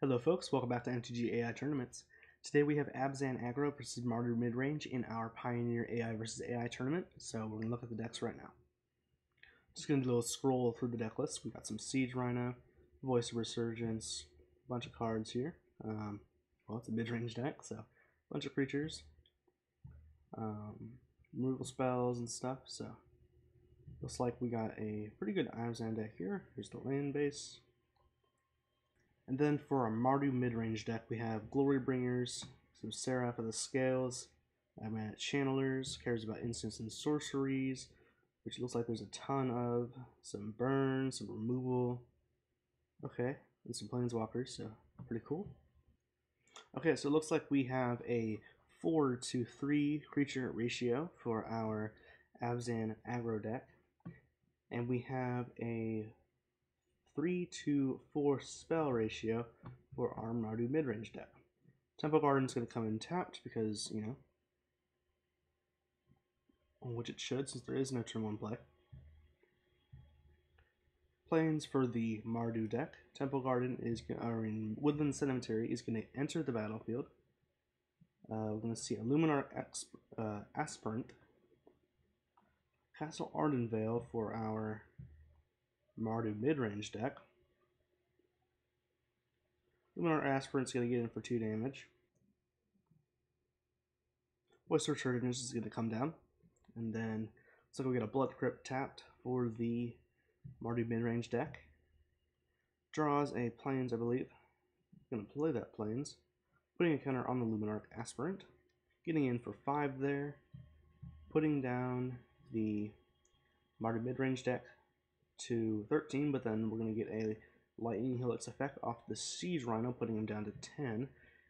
Hello folks, welcome back to MTG AI Tournaments. Today we have Abzan Aggro versus Mardu Midrange in our Pioneer AI versus AI tournament, so we're going to look at the decks right now. Just going to do a little scroll through the deck list. We've got some Siege Rhino, Voice of Resurgence, a bunch of cards here. Well, it's a midrange deck, so a bunch of creatures, removal spells and stuff, so looks like we got a pretty good Abzan deck here. Here's the land base. And then for our Mardu Midrange deck, we have Glorybringers, some Seraph of the Scales, Channelers, cares about instants and sorceries, which looks like there's a ton of, some burn, some removal, okay, and some Planeswalkers, so pretty cool. Okay, so it looks like we have a 4-to-3 creature ratio for our Abzan Aggro deck, and we have a 3-to-4 spell ratio for our Mardu Midrange deck. Temple Garden is going to come in tapped because, you know, which it should since there is no turn 1 play. Planes for the Mardu deck. Temple Garden is in Woodland Cemetery is going to enter the battlefield. We're going to see a Luminarch Aspirant, Castle Ardenvale for our Mardu Midrange deck. Luminarch Aspirant's going to get in for 2 damage. Voice of Resurgence is going to come down. And then looks like we got a Blood Crypt tapped for the Mardu Midrange deck. Draws a Plains, I believe. Going to play that Plains. Putting a counter on the Luminarch Aspirant. Getting in for 5 there. Putting down the Mardu Midrange deck to 13, but then we're going to get a Lightning Helix effect off the Siege Rhino, putting him down to 10.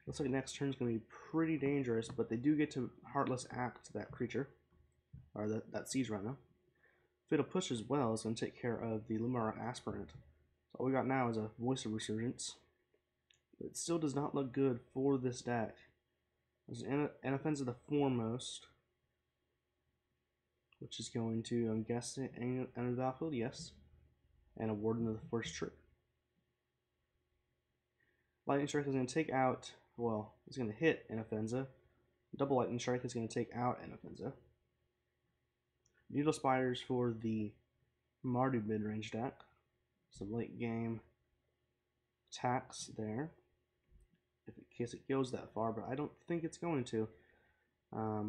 Looks like next turn's going to be pretty dangerous, but they do get to Heartless Act that creature, or that Siege Rhino. Fatal Push as well is going to take care of the Luminarch Aspirant. So all we got now is a Voice of Resurgence. But it still does not look good for this deck. There's Anafenza the Foremost, which is going to, I'm guessing, enter the battlefield, yes. And a Warden of the First Tree. Lightning Strike is going to take out, well, it's going to hit Anafenza. Double Lightning Strike is going to take out Anafenza. Needle Spiders for the Mardu Midrange deck. Some late game attacks there. In case it goes that far, but I don't think it's going to.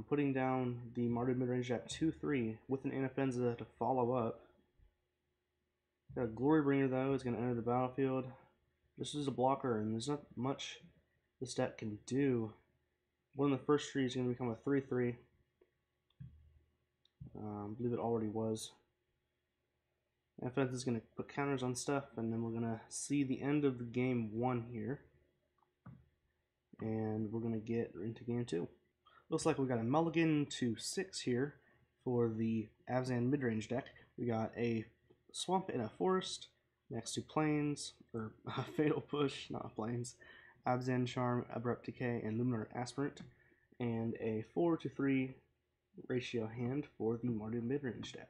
Putting down the Mardu Midrange at 2-3 with an Anafenza to follow up. Got a Glorybringer though, is going to enter the battlefield. This is a blocker, and there's not much this deck can do. One of the first trees is going to become a 3-3. I believe it already was. Anafenza is going to put counters on stuff, and then we're going to see the end of the game 1 here. And we're going to get into game 2. Looks like we got a mulligan to 6 here for the Abzan Midrange deck. We got a swamp in a forest next to plains, or Fatal Push, not plains, Abzan Charm, Abrupt Decay, and Luminarch Aspirant, and a 4-to-3 ratio hand for the Mardu Midrange deck.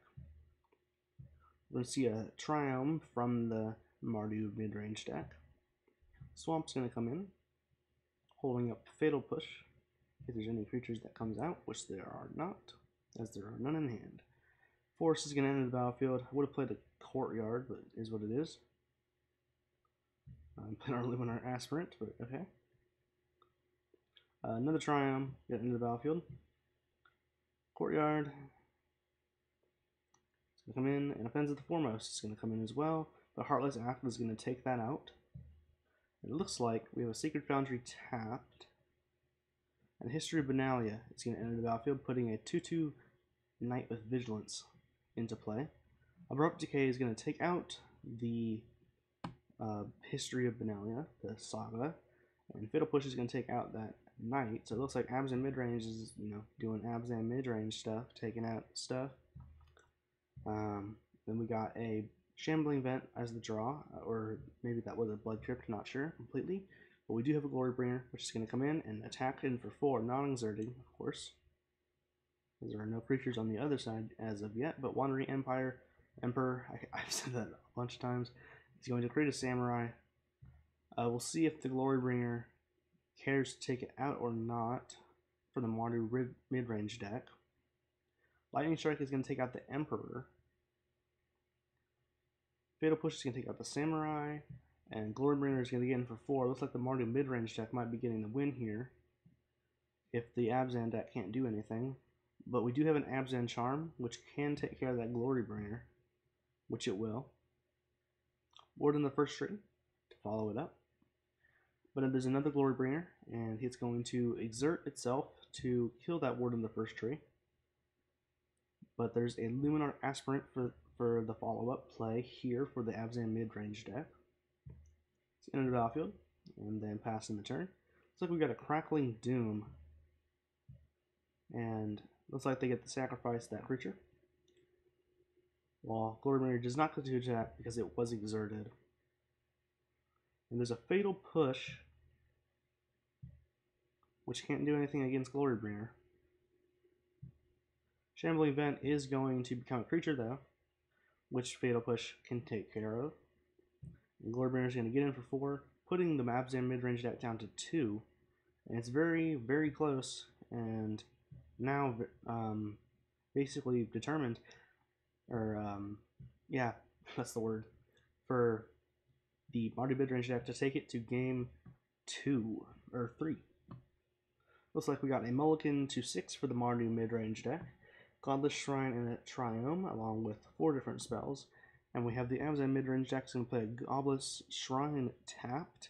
We're going to see a Triumph from the Mardu Midrange deck. Swamp's going to come in, holding up Fatal Push. If there's any creatures that comes out, which there are not, as there are none in hand. Forest is going to enter the battlefield. I would have played a courtyard, but it is what it is. I'm playing our Luminarch Aspirant, but okay. Another Triumph, get into the battlefield. Courtyard. It's going to come in, and Anafenza the Foremost is going to come in as well. The Heartless Act is going to take that out. It looks like we have a Sacred Foundry tapped. And History of Benalia is going to enter the battlefield, putting a 2-2 Knight with Vigilance into play. Abrupt Decay is going to take out the History of Benalia, the saga, and Fatal Push is going to take out that Knight. So it looks like Abzan Midrange is, you know, doing Abzan Midrange stuff, taking out stuff. Then we got a Shambling Vent as the draw, or maybe that was a Blood Crypt, not sure completely. But we do have a Glorybringer, which is going to come in and attack in for 4, non-exerting, of course. There are no creatures on the other side as of yet, but Wandering Empire, Emperor, I've said that a bunch of times, is going to create a Samurai, We'll see if the Glorybringer cares to take it out or not for the Mardu Midrange deck. Lightning Strike is going to take out the Emperor. Fatal Push is going to take out the Samurai. And Glorybringer is going to get in for 4. Looks like the Mardu Midrange deck might be getting the win here if the Abzan deck can't do anything. But we do have an Abzan Charm, which can take care of that Glorybringer, which it will. Warden of the First Tree to follow it up. But if there's another Glorybringer, and it's going to exert itself to kill that Warden of the First Tree. But there's a Luminarch Aspirant for the follow-up play here for the Abzan Midrange deck. It's in the battlefield, and then passing the turn. Looks like we got a Crackling Doom. And looks like they get to sacrifice that creature. Well, Glorybringer does not go to attack because it was exerted. And there's a Fatal Push, which can't do anything against Glorybringer. Shambling Vent is going to become a creature, though, which Fatal Push can take care of. And Glorybringer is going to get in for 4, putting the Abzan Midrange deck down to 2. And it's very, very close, and now basically determined, or yeah, that's the word, for the Mardu Midrange deck to take it to game 2 or 3. Looks like we got a mulligan to 6 for the Mardu Midrange deck, Godless Shrine and a Triumph, along with 4 different spells, and we have the Abzan Midrange deck going to play a Godless Shrine tapped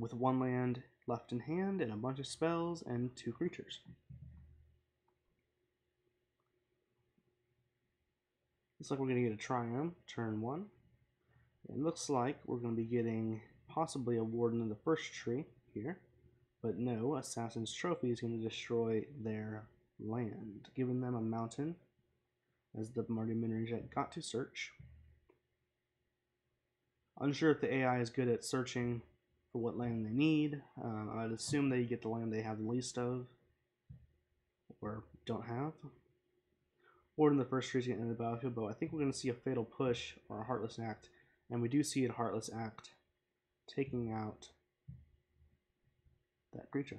with 1 land left in hand and a bunch of spells and 2 creatures. Looks like we're going to get a Triumph turn 1. It looks like we're going to be getting possibly a Warden of the First Tree here, but no, Assassin's Trophy is going to destroy their land, giving them a mountain, as the Mardu Midrange deck got to search. Unsure if the AI is good at searching for what land they need. I'd assume they get the land they have the least of, or don't have. Warden of the First Tree is going to end the battlefield, but I think we're going to see a Fatal Push or a Heartless Act. And we do see a Heartless Act taking out that creature.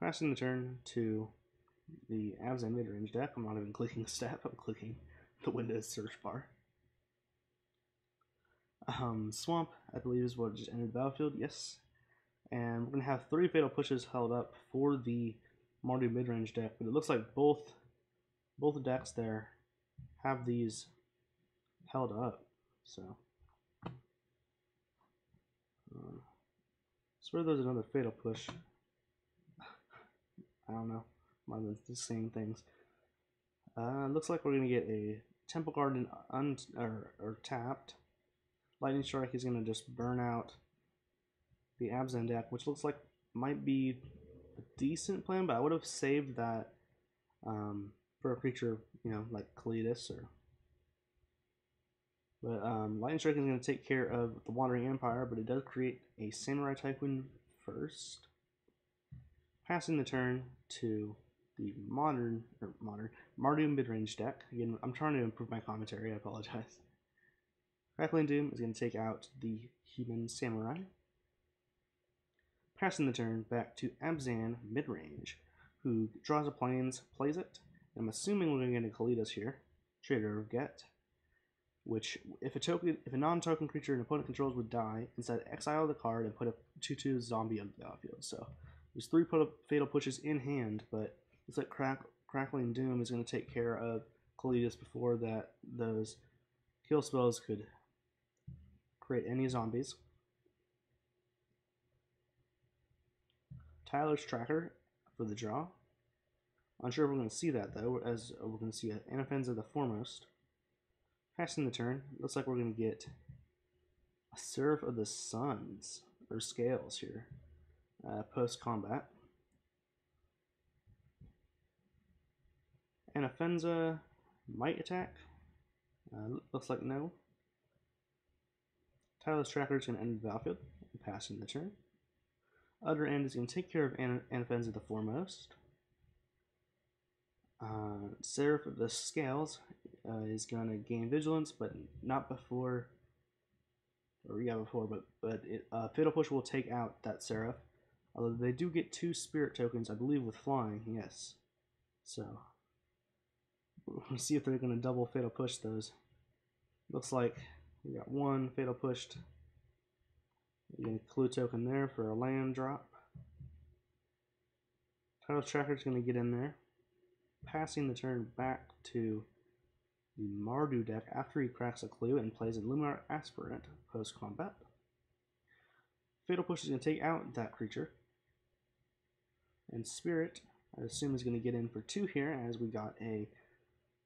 Passing the turn to the Abzan Midrange deck. I'm not even clicking step, I'm clicking the Windows search bar. Swamp, I believe, is what just entered the battlefield, yes. And we're going to have 3 Fatal Pushes held up for the Mardu Midrange deck, but it looks like both decks there have these held up, so. Swear there's another Fatal Push. I don't know. Might have been the same things. Looks like we're going to get a Temple Garden tapped. Lightning Strike is going to just burn out the Abzan deck, which looks like might be a decent plan, but I would have saved that for a creature, you know, like Kalitas or. But Lightning Strike is going to take care of the Wandering Empire, but it does create a Samurai Tycoon first. Passing the turn to the modern Mardu Midrange deck. Again, I'm trying to improve my commentary, I apologize. Crackling Doom is going to take out the Human Samurai. Passing the turn back to Abzan Midrange, who draws a Plains, plays it. I'm assuming we're going to get a Kalitas here, Traitor of Ghet, which if a non-token creature an opponent controls would die, instead exile the card and put a 2/2 zombie on the battlefield. So there's 3 Fatal Pushes in hand, but it's like Crackling Doom is going to take care of Kalitas before that those kill spells could create any zombies. Tireless Tracker for the draw. Unsure if we're going to see that, though, as we're going to see Anafenza the Foremost. Passing the turn, looks like we're going to get a Seraph of the Scales here, post-combat. Anafenza might attack. Looks like no. Tireless Tracker is going to end the battlefield, passing the turn. Other End is going to take care of Anafenza the Foremost. Seraph of the Scales is going to gain vigilance, but not before, or yeah, before, but Fatal Push will take out that Seraph. Although they do get 2 spirit tokens, I believe, with flying, yes. So, we'll see if they're going to double Fatal Push those. Looks like we got 1 Fatal Pushed. We get a clue token there for a land drop. Tireless Tracker's going to get in there, passing the turn back to the Mardu deck after he cracks a clue and plays a Luminarch Aspirant post-combat. Fatal Push is going to take out that creature. And Spirit, I assume, is going to get in for 2 here, as we got a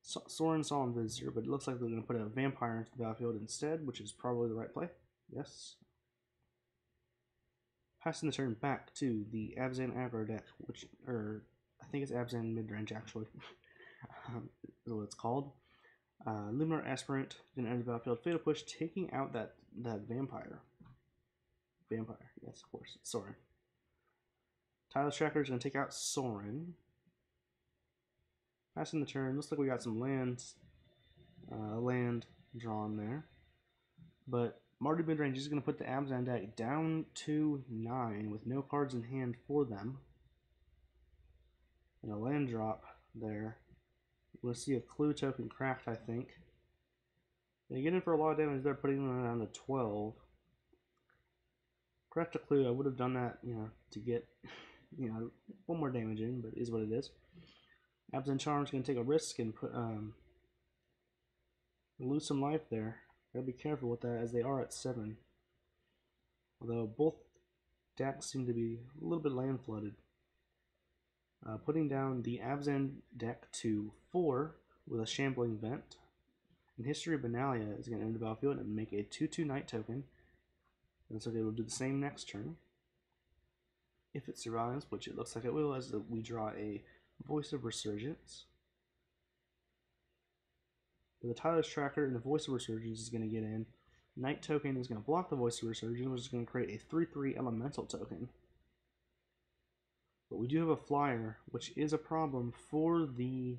Sorin Solemn Visitor, but it looks like they're going to put a Vampire into the battlefield instead, which is probably the right play. Yes. Passing the turn back to the Abzan Aggro deck, which, I think it's Abzan Midrange, actually. Is what it's called. Luminar Aspirant, going to enter the battlefield. Fatal Push, taking out that Vampire. Vampire, yes, of course. Sorin. Tireless Tracker is going to take out Sorin. Passing the turn. Looks like we got some lands, drawn there. But Mardu Midrange is going to put the Abzan deck down to 9 with no cards in hand for them. And a land drop there. We'll see a clue token cracked, I think. They get in for a lot of damage. They're putting them down to 12. Cracked a clue. I would have done that, you know, to get, you know, 1 more damage in, but it is what it is. Abzan Charm is going to take a risk and put lose some life there. Gotta be careful with that, as they are at 7. Although both decks seem to be a little bit land flooded. Putting down the Abzan deck to 4 with a Shambling Vent. And History of Benalia is going to enter the battlefield and make a 2/2 Night token. And so they will do the same next turn. If it survives, which it looks like it will, as we draw a Voice of Resurgence. The Tireless Tracker and the Voice of Resurgence is going to get in. Night token is going to block the Voice of Resurgence, which is going to create a 3/3 Elemental token. But we do have a flyer, which is a problem for the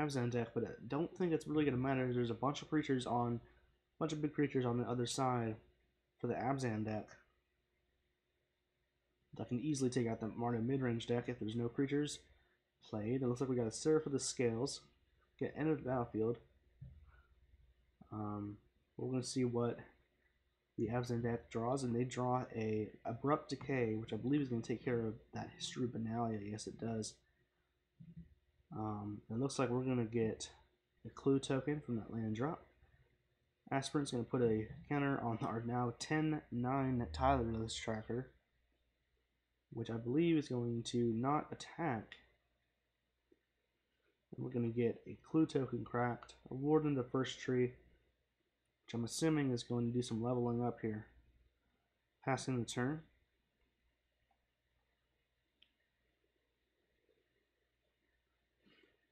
Abzan deck, but I don't think it's really going to matter. There's a bunch of big creatures on the other side for the Abzan deck that can easily take out the Mardu Midrange deck if there's no creatures played. It looks like we got a Seraph of the Scales. Get end of the battlefield. We're going to see what the Abzan deck draws, and they draw a Abrupt Decay, which I believe is going to take care of that History of Benalia. Yes, it does. It looks like we're going to get a clue token from that land drop. Aspirant's going to put a counter on our now 10/9 Tireless Tracker, which I believe is going to not attack. We're going to get a clue token cracked, a Warden of the First Tree, which I'm assuming is going to do some leveling up here. Passing the turn.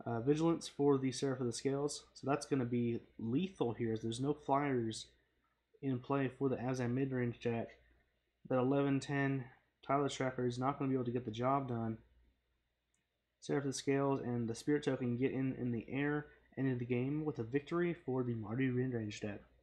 Vigilance for the Seraph of the Scales, so that's going to be lethal here, as there's no flyers in play for the Abzan Midrange deck. That 11/10 Tireless Tracker is not going to be able to get the job done. Seraph of the Scales and the Spirit token get in the air, end of the game with a victory for the Mardu Midrange deck.